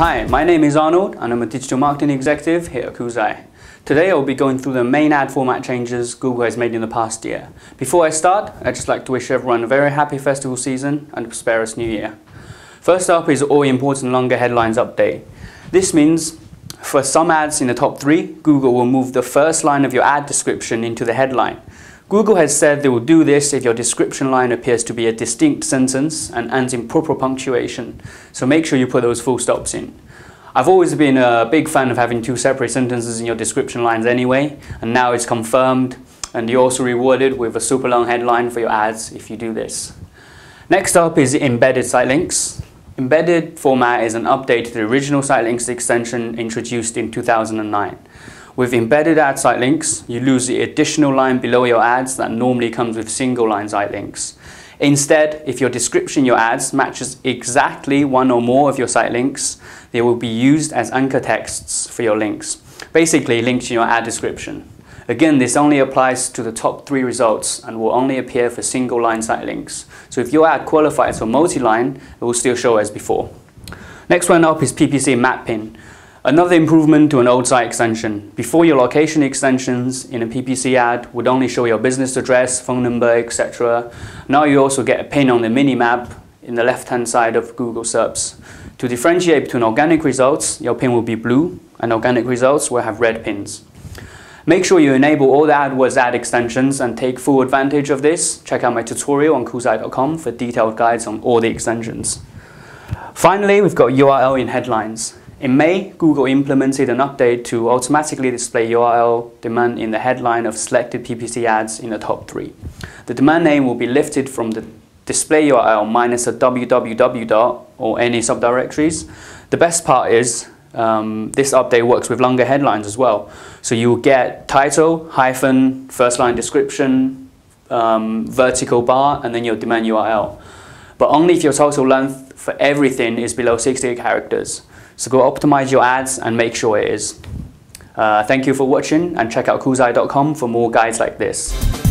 Hi, my name is Arnold and I'm a digital marketing executive here at Koozai. Today I'll be going through the main ad format changes Google has made in the past year. Before I start, I'd just like to wish everyone a very happy festival season and a prosperous new year. First up is all important longer headlines update. This means for some ads in the top 3, Google will move the first line of your ad description into the headline. Google has said they will do this if your description line appears to be a distinct sentence and ends in proper punctuation, so make sure you put those full stops in. I've always been a big fan of having 2 separate sentences in your description lines anyway, and now it's confirmed, and you're also rewarded with a super long headline for your ads if you do this. Next up is embedded site links. Embedded format is an update to the original site links extension introduced in 2009. With embedded ad site links, you lose the additional line below your ads that normally comes with single line site links. Instead, if your description your ads matches exactly one or more of your site links, they will be used as anchor texts for your links, basically links in your ad description. Again, this only applies to the top 3 results and will only appear for single line site links. So if your ad qualifies for multi-line, it will still show as before. Next one up is PPC mapping. Another improvement to an old site extension. Before, your location extensions in a PPC ad would only show your business address, phone number, etc. Now you also get a pin on the mini-map in the left-hand side of Google SERPs. To differentiate between organic results, your pin will be blue, and organic results will have red pins. Make sure you enable all the AdWords ad extensions and take full advantage of this. Check out my tutorial on koozai.com for detailed guides on all the extensions. Finally, we've got URL in headlines. In May, Google implemented an update to automatically display URL demand in the headline of selected PPC ads in the top 3. The domain name will be lifted from the display URL minus a www. Or any subdirectories. The best part is this update works with longer headlines as well. So you will get title, hyphen, first line description, vertical bar, and then your domain URL. But only if your total length for everything is below 60 characters. So go optimize your ads and make sure it is. Thank you for watching and check out koozai.com for more guides like this.